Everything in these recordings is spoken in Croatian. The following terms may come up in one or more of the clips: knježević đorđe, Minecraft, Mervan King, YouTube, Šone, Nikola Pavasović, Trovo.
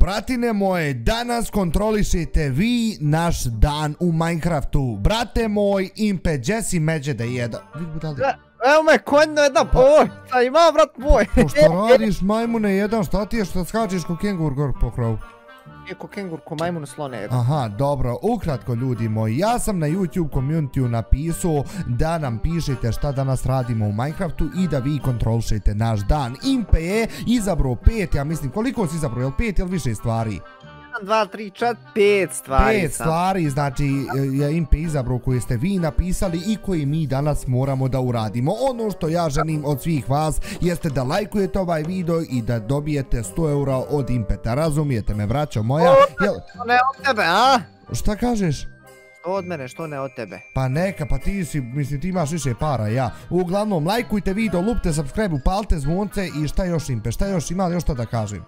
Bratine moje, danas kontrolišite vi naš dan u Minecraftu. Brate moj, impe, gdje si međe da jedan? Evo me, konjno jedna pošta, ima brat moj. Što radiš majmune jedan, šta ti je što skačeš ko kengur gor po krovu? Eko kengur ko majmunu slone jedan. Aha, dobro, ukratko ljudi moji, ja sam na YouTube communityu napisao da nam pišete šta danas radimo u Minecraftu i da vi kontrolišete naš dan. Impe je izabrao 5, ja mislim, koliko si izabrao, jel 5 ili više stvari? 1, 2, 3, 4, 5 stvari. 5 stvari, znači je Impe izabrao koje ste vi napisali i koje mi danas moramo da uradimo. Ono što ja želim od svih vas jeste da lajkujete ovaj video i da dobijete 100 eura od Impeta. Razumijete me, braćo moja? Što ne od tebe, a? Šta kažeš? Što od mene, što ne od tebe? Pa neka, pa ti si, mislim ti imaš više para, ja. Uglavnom, lajkujte video, lupte, subscribe, upalite zvonce i šta još Impe, šta još ima, još šta da kažem?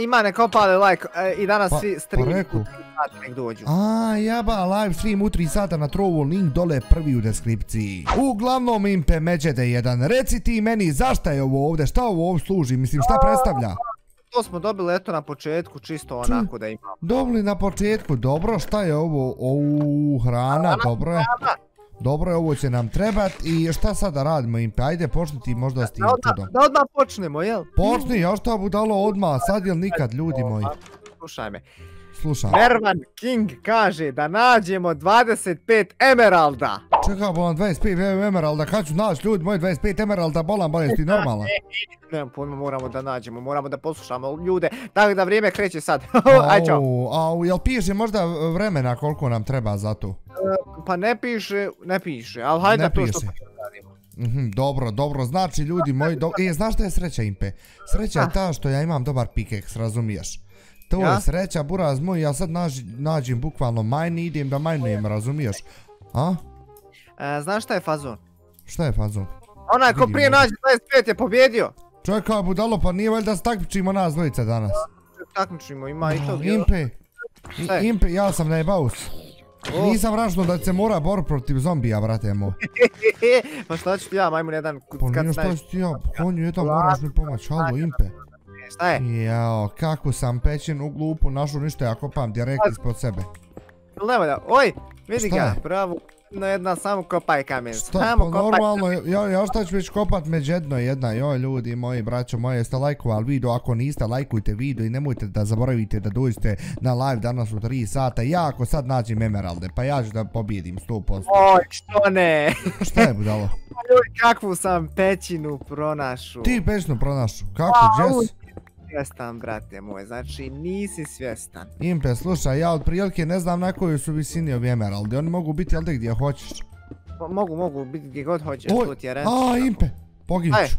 Ima, neka opale like i danas svi stream u 3 sata nek dođu. A jaba, live stream u 3 sata na Trovo, link dole prvi u deskripciji. Uglavnom Impe Međede jedan, reci ti meni zašta je ovo ovdje, šta ovo ovdje služi, mislim šta predstavlja? To smo dobili eto na početku, čisto onako da imamo. Dobili na početku, dobro, šta je ovo, ovu hrana, dobro je. Dobro je, ovo će nam trebat i šta sada radimo Impe, ajde počni ti možda s tim čudom. Da odmah počnemo, jel? Počni, ja šta budalo odmah, sad jel nikad ljudi moji. Slušaj me. Slušaj. Mervan King kaže da nađemo 25 emeralda. Čekaj bolam, 25 emeralda, kad ću naći ljudi moji 25 emeralda, bolam bolest ti normalan. Nemam pojma, moramo da nađemo, moramo da poslušamo ljude, tako da vrijeme kreće sad. Aj čao. Au, jel piše možda vremena koliko nam treba za to? Pa ne piše, ali hajde da to što radimo. Dobro, dobro, znači ljudi moji, znaš šta je sreća Impe? Sreća je ta što ja imam dobar pikeks, razumiješ? To je sreća, buraz moj, ja sad nađem bukvalno mine i idem da minejem, razumiješ? A? Znaš šta je fazon? Šta je fazon? Onaj ko prije nađe 25 je pobjedio. Čekaj budalo, pa nije valjda se takmičimo nas dvojica danas? Takmičimo, ima i to. Impe, Impe, ja sam najbaus. Nisam računao da se mora bor protiv zombija, brate moj. Pa šta ću ti ja, majmun jedan kad najviš. Pa nije šta ću ti ja, konju jedan moraš mi pomoć, halo Impe. Šta je? Jao, kako sam pećen u glupu, našu ništa ja kopam direkt ispod sebe. Nemo da, oj, vidi ga, bravo. No jedna, samo kopaj kamen. Samo kopaj kamen. Ja šta ću već kopat međedno jedna. Joj ljudi moji, braćo moje, ste lajkovali video. Ako niste, lajkujte video i nemojte da zaboravite da dođete na live danas u 3 sata. Ja ako sad nađem emeralde, pa ja ću da pobjedim 100%. Oj, što ne? Šta je budalo? Kakvu sam pećinu pronašu. Ti pećinu pronašu? Kako, Jess? Svjestan, brate moj, znači nisi svjestan. Impe, slušaj, ja od prilike ne znam na koju su visini ovi emeraldi, oni mogu biti ali gdje hoćeš. Mogu biti gdje god hoćeš, to ti je reći. A, Impe, poginću.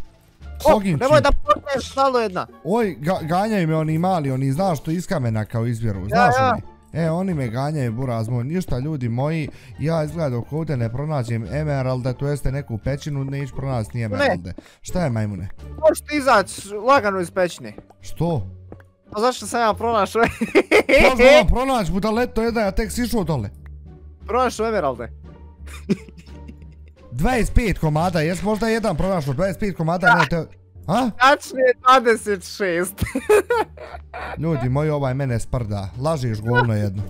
Poginću. Nemoj da pogneš, stalo jedna. Oj, ganjaju me oni mali, oni znaš što iz kamena kao izvjeru, znaš oni? E, oni me ganjaju, buraz moj, ništa ljudi moji, ja izgleda dok ovdje ne pronađem emeralde, tu jeste neku pećinu, neću pronaći ni emeralde. Šta je majmune? Možeš ti izaći lagano iz pećine. Što? Pa zašto sam ja pronašao? Možda vam pronaći, budaleto jedan, ja tek si išao dole. Pronašao emeralde. 25 komada, jes možda jedan pronašao, 25 komada, ne te... Tačno je 26. Ljudi moji, ovaj mene sprda. Lažiš govno jedno.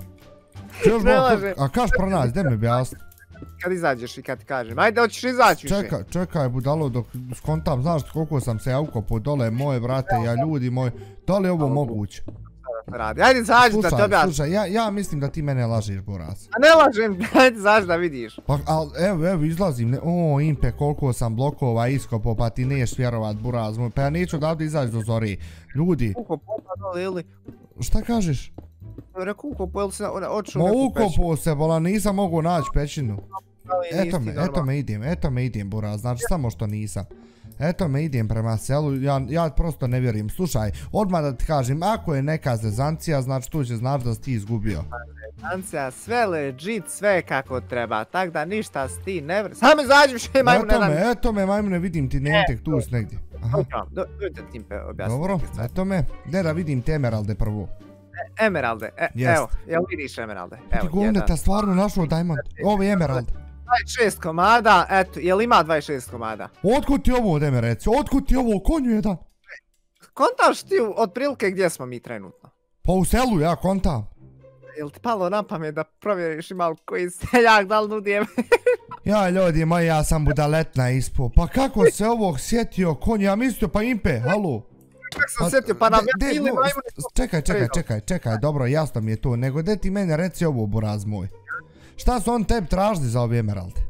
Ne laže. A kaš pronaći, gdje mi objasni? Kad izađeš i kad kažem, ajde hoćeš izaći više. Čekaj budalo dok skontam, znaš koliko sam se jaukopao dole moje brate, ja ljudi moji, da li je ovo moguće? Ajde izađi da te objasni. Slušaj, ja mislim da ti mene lažiš, buraz. A ne lažem, ajde izađi da vidiš. Pa evo izlazim, o Impe koliko sam blokova iskopao pa ti neš vjerovat, buraz moj, pa ja neću odavde izaći do zori, ljudi. Šta kažeš? Reku ukopo, jel si očinu neku pećinu? Ma ukopo se, bola, nisam mogu naći pećinu. Eto me idem, buraz, znači samo što nisam. Eto me idem prema selu, ja prosto ne vjerujem. Slušaj, odmah da ti kažem, ako je neka zezancija, znači tu će znaš da si ti izgubio. Zezancija, sve legit, sve kako treba, tako da ništa si ti ne vrši. Samo izađi še, majmune. Eto me, majmune, vidim ti nemtek tu si negdje. Dođe da ti objasnim. Dobro, eto me, gdje da vidim te emeralde prvo. Emeralde, evo, jel vidiš emeralde? Ti govne, ta stvarno našao diamond, ovo je emerald. 26 komada, eto, jel ima 26 komada? Otkud ti ovo, da me reci, otkud ti ovo, konju jedan? Kontaš ti otprilike gdje smo mi trenutno? Pa u selu, ja kontam. Jel ti palo na pamet da provjeriš imao koji seljak da li nudijem? Ja, ljudi moji, ja sam budaletna ispo. Pa kako se ovog sjetio konj? Ja mislio, pa Impe, halo. Kako sam sjetio, pa nam ja ili najbolje... Čekaj, dobro, jasno mi je to. Nego, gdje ti meni reci ovo, buraz moj? Šta su on tebi tražili za ove emeralde?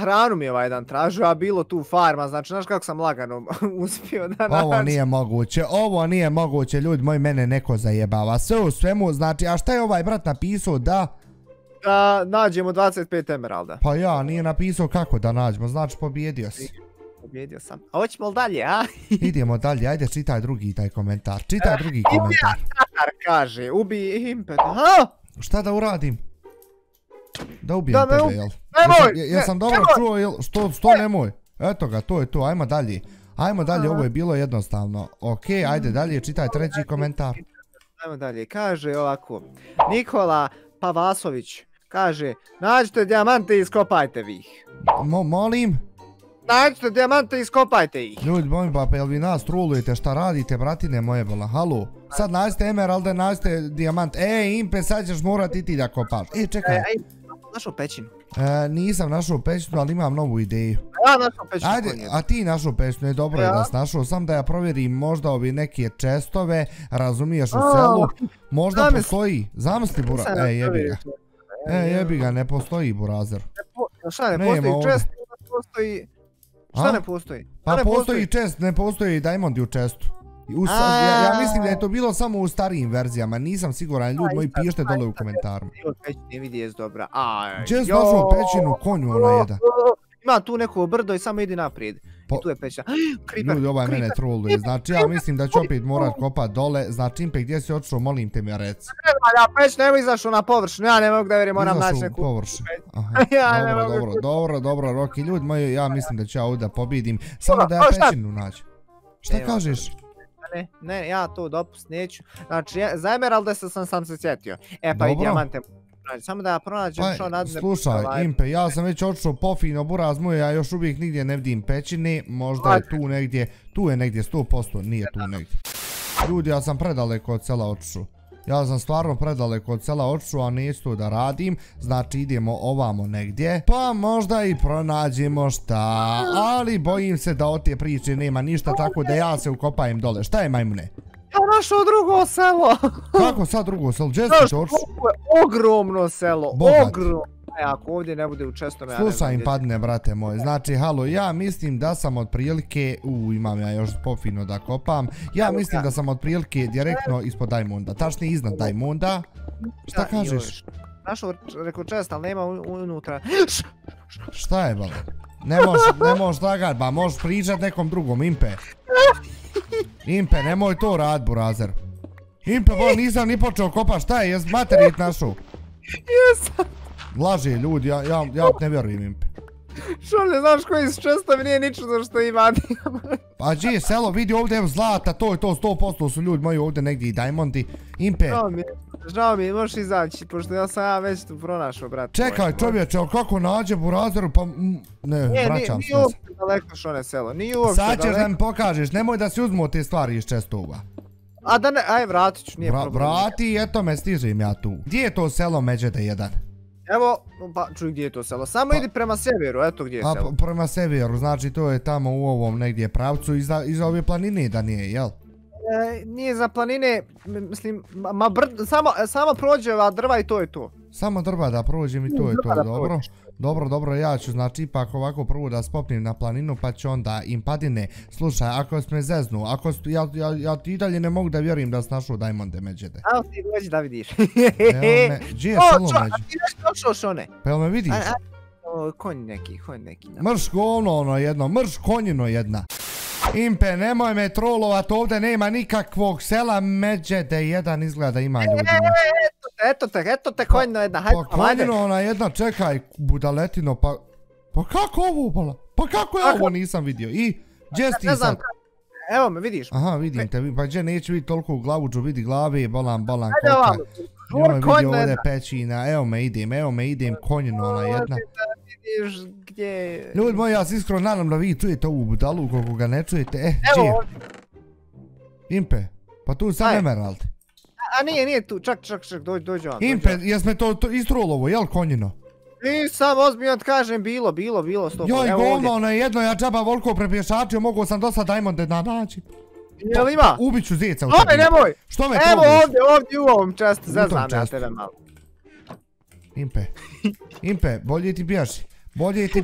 Hranu mi je ovaj dan tražio, a bilo tu farma, znači znaš kako sam lagano uspio da nađem. Ovo nije moguće, ljudi moji, mene neko zajebava, sve u svemu, znači, a šta je ovaj brat napisao da... Da nađemo 25 emeralda. Pa ja, nije napisao kako da nađemo, znači pobjedio si. Pobjedio sam, a hoćemo li dalje, a? Idemo dalje, ajde čitaj drugi taj komentar, čitaj drugi komentar. Kaže, ubij Impeta, ha? Šta da uradim? Da ubijem tebe, jel? Nemoj! Jesam dobro čuo, jel? Što nemoj? Eto ga, to je to, ajmo dalje. Ajmo dalje, ovo je bilo jednostavno. Okej, ajde dalje, čitaj treći komentar. Ajmo dalje, kaže ovako. Nikola Pavasović kaže, nađite dijamante i iskopajte vi ih. Molim? Nađite dijamante i iskopajte ih. Ljudi, molim pa, jel vi nas trolujete, šta radite, bratine moje bola, halo? Sad nađite emeralde, nađite dijamante. Impe, sad ćeš morati i ti da kopaš. Čekaj. Našao pećinu. Nisam našao pećinu, ali imam novu ideju. Ja našao pećinu. Ajde, a ti našao pećinu, je dobro da si našao. Sam da ja provjerim možda ovi neke čestove, razumiješ, u selu. Možda postoji. Zamisli, burazer. Jebi ga, ne postoji, burazer. Šta ne postoji čest, ne postoji... Šta ne postoji? Pa postoji čest, ne postoji diamondi u čestu. Ja mislim da je to bilo samo u starijim verzijama, nisam siguran, ljudi moji, pišite dole u komentarima. Čest našao pećinu, konju ona jedan. Ima tu neko brdo i samo idi naprijed. I tu je pećina. Ljudi, ovaj mene trolluje, znači ja mislim da ću opet morat kopat dole, znači Impe, gdje si otišao, molim te mi reci. Ja peć nema izašao na površinu, ja ne mogu da vjerim, moram naći neku površinu. Dobro, Roki, ljudi moji, ja mislim da ću ja ovdje da pobjedim, samo da ja pećinu nađem. Šta kažeš? Ne, ja to dopust neću. Znači, za emeralde sam se sjetio. E pa i dijamante. Samo da ja pronađem što nadne... Slušaj, Impe, ja sam već otišao pofino, buraz moj, ja još uvijek nigdje ne vidim pećine. Možda je tu negdje, 100%, nije tu negdje. Ljudi, ja sam predaleko od sela otišao. Ja sam stvarno predaleko od sela otišao, a neću to da radim. Znači idemo ovamo negdje. Pa možda i pronađemo šta. Ali bojim se da od te priče nema ništa, tako da ja se ukopajem dole. Šta je, majmune? Ja našao drugo selo. Kako sad drugo selo? Gdje si otišao? Ogromno selo, ogromno. Ako ovdje ne bude u čestom... Slušaj im padne, brate moje, znači halo, ja mislim da sam od prilike, imam ja još pofino da kopam, ja mislim da sam od prilike direktno ispod Dajmonda, tačnije iznad Dajmonda. Šta kažeš? Našao reko čest, ali nema unutra. Šta je, bale? Ne možeš lagat, ba možeš pričat nekom drugom, Impe. Impe, nemoj to rad, burazer. Impe, bol, nisam ni počeo kopaš, šta je, jes materijit našao? Jesam. Laže ljudi, ja ne vjerujem, Impe. Što ne znaš koji su čestovi, nije niču za što ima. Pa dje, selo, vidi ovdje, evo zlata, to je to, 100% su ljudi moji ovdje negdje i diamondi. Impe. Žao mi, možeš izaći, pošto ja sam ja već tu pronašao, brate. Čekaj, čovječe, kako nađem u razvoru, pa... Ne, vraćam se. Nije uopšte daleko što ne selo, nije uopšte daleko. Sad ćeš da mi pokažeš, nemoj da si uzmu te stvari iz čestova. A da ne, aj vratit ću, nije problem. Vrati, eto me, stižem ja tu. Gdje je to selo Međede 1? Evo, pa čuj gdje je to selo, samo idi prema severu, eto gdje je selo. Prema severu, znači to je tamo u ovom negdje pravcu, iza ove planine da nije, jel? Nije za planine, mislim, samo prođe ova drva i to je to. Samo drva da prođem i to je to, dobro. Dobro, ja ću znači ipak ovako prvo da spopnim na planinu pa ću onda im padine. Slušaj, ako si me zeznu, ja ti i dalje ne mogu da vjerujem da si našao Dajmonde Međede. Evo ti dođi da vidiš. Gdje je selo Međede? A ti nešto došao šone? Pa jel me vidiš? Konj neki. Mrš govno ono jedno, mrš konjino jedna. Impe, nemoj me trolovat, ovdje nema nikakvog sela Međede 1 izgleda ima ljudima. Eto te konjno jedna, hajde. Pa konjno ona jedna, čekaj budaletino, pa kako ovo upala? Pa kako ja ovo nisam vidio? I, gdje si ti sad? Evo me, vidiš. Aha, vidim te, pa gdje neću vidjeti toliko u glavuđu, vidi glave, balan, koka. Evo me vidio ovdje pećina, evo me idem, konjno ona jedna. Ljudi moji, ja se iskreno nadam da vi čujete ovu budalu, koliko ga ne čujete, gdje je? Impe, pa tu sam emeraldi. A nije tu, čak, dođi vam. Impet, jesme to istrolovo, jel konjino? Nisam, ozbiljno kažem, bilo, stopo. Joj, govno, ono je jedno, ja džaba volko prepješačio, mogu sam dosta dajmonde naći. Jel ima? Ubiću zijeca u tebi. Nemoj! Što me troviš? Evo ovdje u ovom častu, zaznam ja tebe malo. Impe, bolje ti bježi. Nema šalio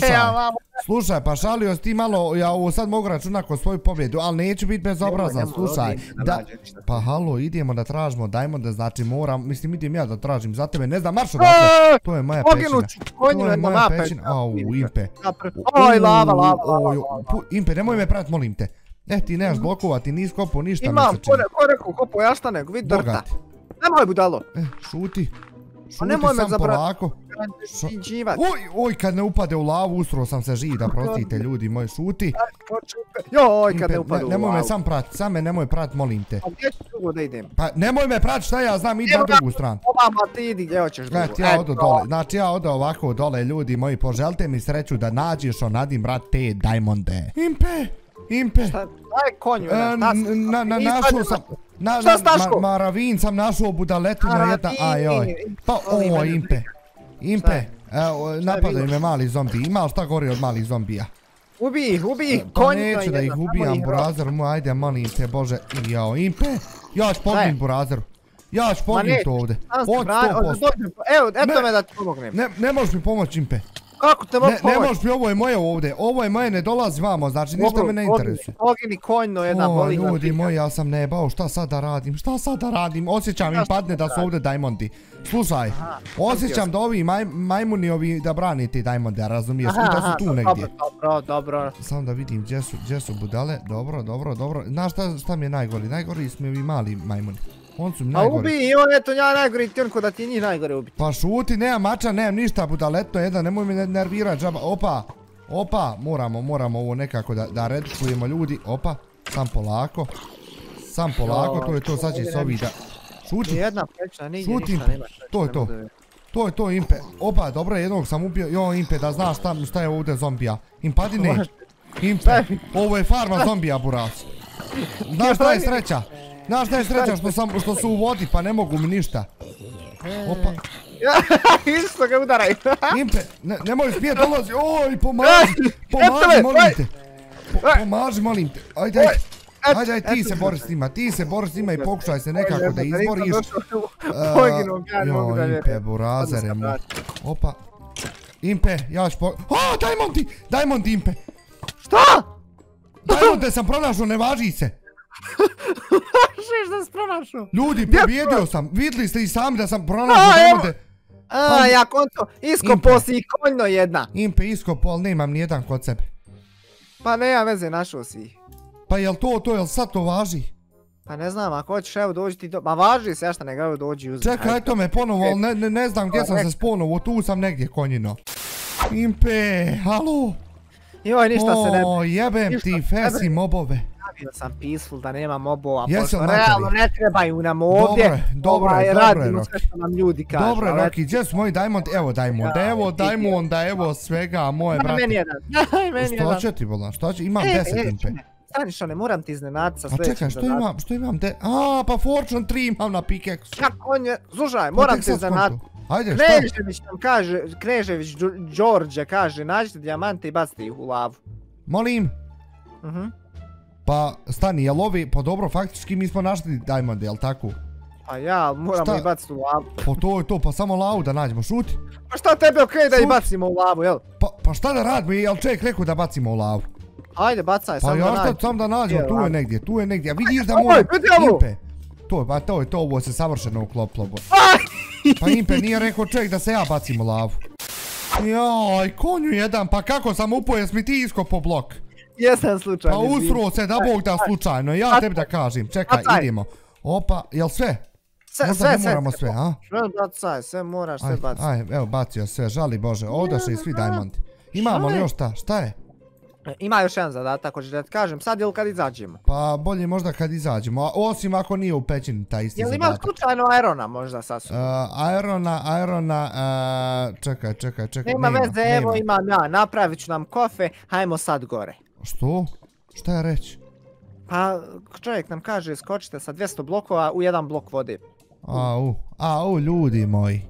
te ja vamo. Slušaj, pa šalio si ti malo, ja ovo sad mogu računati kod svoju pobjedu, ali neću biti bezobrazan, slušaj. Pa halo, idemo da tražimo dajmonda, znači moram, mislim idem ja da tražim za tebe, ne znam, marš odakle. To je moja pećina. To je moja pećina, au, Impe. Oj, lava. Impe, nemoj me prat, molim te. Eh, ti nemaš blokova, ti nis kopao ništa. Imam, ko rekao kopao, ja šta nego, vidi drta. Nemoj budalo. Eh, šuti. Šuti sam polako. Oj, kad ne upade u lavu, usro sam se žida, prostite ljudi moji, šuti. Joj, kad ne upade u lavu. Nemoj me sam prati, sam me nemoj prati, molim te. A gdje ću drugo da idem? Pa nemoj me prati, šta ja znam, idem na drugu stranu. Obama, ti idi, gdje hoćeš drugo. Gledajte, ja odo dole, znači ja odo ovako dole, ljudi moji, poželite mi sreću da nađeš onadim, brat, te dajmonde. Impe, Impe. Šta je konju? Našao sam... Šta staško? Maravin sam našao budaletina jedna, ajoj. Pa ovo, Impe. Impe, napadaju me mali zombi, ima li šta gori od malih zombija? Ubij ih, konjima jedno. Pa neću da ih ubijam, burazer mu, ajde, molim te, bože, jao, Impe, ja ću pomnim burazeru, ja ću pomnim to ovde, od 100%. Evo, eto me da ti pomognem. Ne možeš mi pomoći, Impe. Kako te mogu pomoći? Ne možeš mi, ovo je moje ovde, ovo je moje, ne dolazi vamo, znači ništa me ne interesuje. Ogini konjno jedna bolina. O, ljudi moji, ja sam nebao, šta sad da radim, osjećam im padne da su ovde dajmondi. Slušaj, osjećam da ovi majmuni ovi da brani te dajmonde, razumiješ, i da su tu negdje. Dobro. Samo da vidim gdje su budale, dobro. Znaš šta mi je najgori? Najgori su mi ovi mali majmuni. On su mi najgori. A ubij i on, eto ja najgori Tjernko, da ti njih najgore ubiti. Pa šuti, nemam mača, nemam ništa, budaletno jedan, nemoj me nervirati džaba, opa, moramo ovo nekako da redukujemo ljudi, opa, sam polako, to je to, sad će se ovi da... Šuti, šuti Impe, to je to Impe, opa, dobro, jednog sam ubio, jo Impe, da znaš šta je ovdje zombija, Impadine, Impe, ovo je farma zombija, buras, znaš šta je sreća? Znaš šta je sreća što su u vodi, pa ne mogu mi ništa. Opa. Isto ga udaraj. Impe, nemoj smije dolazi, oj, pomaži molim te. Ajde, ti se bori s njima i pokušaj se nekako da izboriš. Jo, Impe, burazere mu. Opa. Impe, ja ću o, dajmond ti Impe. Šta? Dajmonde sam pronašao, ne važi se. Ljudi, pobjedio sam, vidjeli ste i sami da sam pronašao dajmonde. Aj, ja konto, iskopo si i konjno jedna. Impe, iskopo, ali nemam nijedan kod sebe. Pa nema veze, našao si ih. Pa jel to, jel sad to važi? Pa ne znam, ako hoćeš evo dođi ti do... Ma važi se, ja šta nego evo dođi uzim. Čekaj, eto me ponovo, ali ne znam gdje sam se sponovo, tu sam negdje konjino. Impe, halo? Joj, ništa se ne... O, jebem ti, fesi mobove. Bio sam peaceful da nema mobova, pošto realno ne trebaju nam ovdje. Dobro je, radimo sve što nam ljudi kažu. Dobro je, Roki, gdje su moji dajmond? Evo dajmonda, evo svega, moje brate. Meni jedan. Šta će ti bolan, šta će? Imam 10 Impe. Staniš one, moram ti iznenati sa sljedećim dodatom. A čekaj, što imam? A, pa Fortune 3 imam na pikex. Kako on je, slušaj, moram ti iznenati. Ajde, šta? Knježević Đorđe kaže, nađite dijamante i bacite ih u lavu. Molim. Pa stani, jel ovi, pa dobro, faktički mi smo našli dajmonde, jel tako? Pa ja, moramo ih baciti u lavu. Pa to je to, pa samo lavu da nađemo, šuti. Pa šta tebe okej da ih bacimo u lavu, jel? Pa šta da radimo, jel čovjek rekao da bacimo u lavu? Ajde, bacaj, sam da nađemo. Pa ja šta sam da nađemo, tu je negdje, a vidiš da moram, Impe. To je to, ovo se savršeno uklopilo. Pa Impe, nije rekao čovjek da se ja bacim u lavu. Jaj, konju jedan, pa kako sam upao, jes mi ti iskopo blok? Jesam slučajno. Pa usruo se da Bog da slučajno, ja tebi da kažem, čekaj, idemo. Opa, jel sve? Sve moramo sve, a? Sve moraš baciti. Aj, evo bacio sve, žali Bože, odaše i svi dajmondi. Imamo li još šta je? Ima još jedan zadatak, hoćeš da ti kažem, sad ili kad izađemo? Pa bolje možda kad izađemo, osim ako nije u pećini taj isti zadatak. Jel ima slučajno Aerona možda sasvim? Aerona, čekaj. Nema veze, evo imam ja, napravit ću nam kofe, hajmo sad gore. Što? Šta je reći? Pa čovjek nam kaže skočite sa 200 blokova u jedan blok vode. Au, ljudi moji.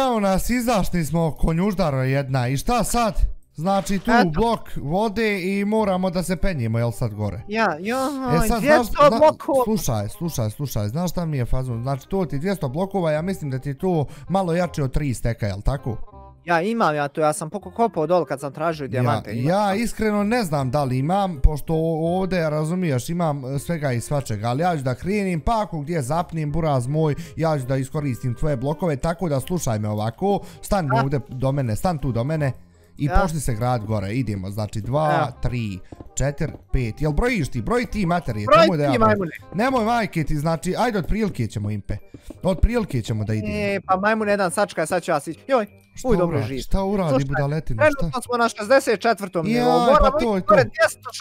Evo nas, izašli smo konjuždara jedna i šta sad? Znači tu blok vode i moramo da se penjimo, jel sad gore? E sad, 200 blokova! Slušaj, znaš šta mi je fazon? Znači to ti 200 blokova, ja mislim da ti to malo jače od 3 steka, jel tako? Ja sam pokopao dol kad sam tražio dijamante. Ja iskreno ne znam da li imam, pošto ovdje, razumiješ, imam svega i svačega, ali ja ću da krenim, pa ako gdje zapnim, buraz moj, ja ću da iskoristim tvoje blokove, tako da slušaj me ovako, stan tu do mene i pošli se grad gore, idemo, znači 2, 3, 4, 5, jel brojiš ti, broj ti materije, nemoj majke ti, znači, ajde od prilike ćemo da idemo. Pa majmune jedan sačka, sad ću ja sići, joj. Šta uradi budaletina? Trenutno smo na 64. nivou, moramo ići pored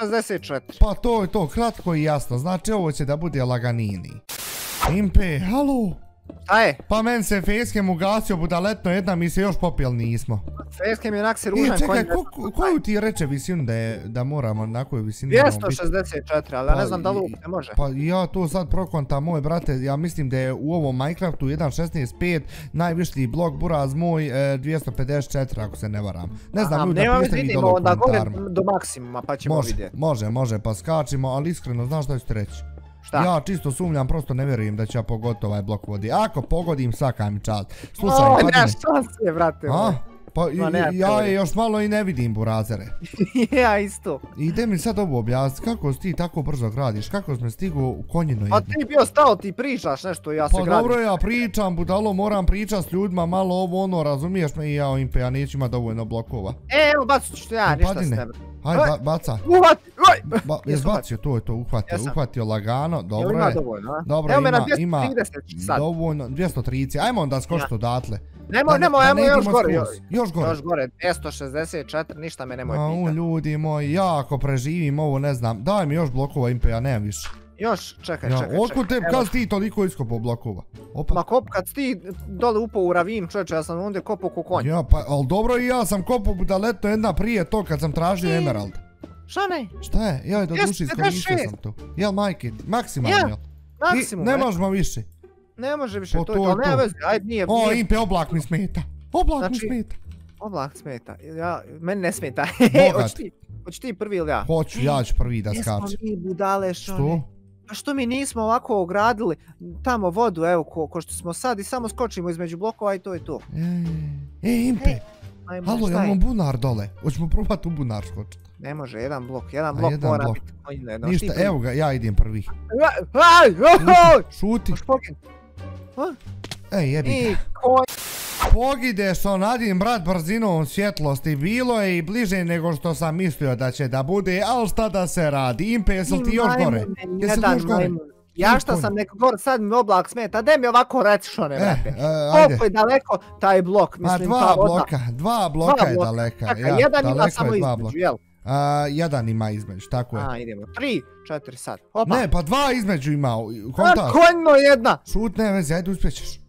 264. Pa to je to, kratko i jasno, znači ovo će da bude laganini. Impe, halo? Šta je? Pa men se Facecam ugasio budaletno, jedna mi se još popijel nismo. Facecam je onak se ružan konj. Čekaj, koju ti reče visinu da moramo, na koju visinu moramo biti? 264, ali ja ne znam da luk ne može. Pa ja to sad prokonta, moj brate, ja mislim da je u ovom Minecraftu 1.16.5 najviši blok buraz moj 254, ako se ne varam. Ne znam, ljudi da pišete mi dolo u komentarima. Onda do maksimuma pa ćemo vidjeti. Može, pa skačimo, ali iskreno znaš šta ću ti reći? Ja čisto sumljam, prosto ne vjerujem da ću ja pogoditi ovaj blok vodi. Ako pogodim, svaka mi čast. Slušaj, padine. Nema šanse, brate. Pa ja je još malo i ne vidim, burazere. Ja isto. Ide mi sad ovo objasni, kako si ti tako brzo gradiš, kako sam stigao u konjinu jednu. A ti bio stao, ti pričaš nešto, ja se gradim. Pa dobro, ja pričam, budalo, moram pričat s ljudima, malo ovo ono, razumiješ me i ja im, pa ja neću ima dovoljno blokova. Evo, bacu ću ja, ništa s tebe. Hajde, baca. Uhvati! Jes bacio, to je to, uhvatio lagano, dobro je. Dobro, ima dovoljno, 230, ajmo onda skočiti odatle. Nemoj, još gore, 264, ništa me nemoj pita. Ljudi moji, ja ako preživim ovo ne znam, daj mi još blokova Impe, ja nemam više. Još, čekaj. Otkud te, kad si ti toliko iskopao blokova? Ma kop, kad si ti dole upao u ravim, čovječe, ja sam onda kopao ko konj. Ja, pa, ali dobro i ja sam kopao budaletno jedna prije to kad sam tražio emerald. Šta je? Joj, do duši iskoristio sam to. Jel, majke, maksimalno, jel? Maksimalno. Ne možemo više. Ne može više, to je to, ne veze, ajde nije... Impe, oblak mi smeta, oblak smeta, meni ne smeta, hoći ti prvi ili ja? Hoću, ja ću prvi da skačem. Jesmo mi budale što? A što mi nismo ovako ogradili tamo vodu, evo, ko što smo sad i samo skočimo između blokova i to je to. Impe, halo, imamo bunar dole, hoćemo probati u bunar skočiti. Ne može, jedan blok mora biti konjino. Ništa, evo ga, ja idem prvi. Šuti. Ej, jebi ga. Pogide što nadim brat brzinom svjetlosti, bilo je i bliže nego što sam mislio da će da bude, ali šta da se radi, Impe, jesi li ti još gore? Ja šta sam neko gore, sad mi oblak smeta, daj mi ovako reci što ne vrate. Koliko je daleko taj blok, mislim ta voda. Dva bloka je daleka. Jedan ima samo između, jel? Jedan ima između, tako je. Idemo, 3, 4 sad, opa. Ne, pa 2 između ima, kontaž. Konjno jedna. Šutne veze, ajde uspjećeš.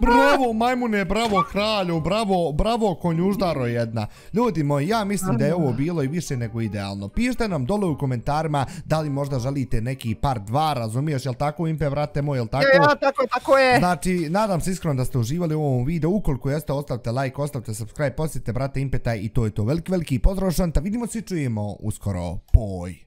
Bravo majmune, bravo kralju, bravo konjuždaro jedna. Ljudi moji, ja mislim da je ovo bilo i više nego idealno. Pišite nam dole u komentarima da li možda želite neki part 2, razumiješ, jel tako Impe, vrate moj, jel tako? Tako je. Znači, nadam se iskreno da ste uživali u ovom videu, ukoliko jeste ostavite like, ostavite subscribe, posjetite brate Impe taj i to je to. Veliki pozdrav, vidimo se i čujemo uskoro, poj.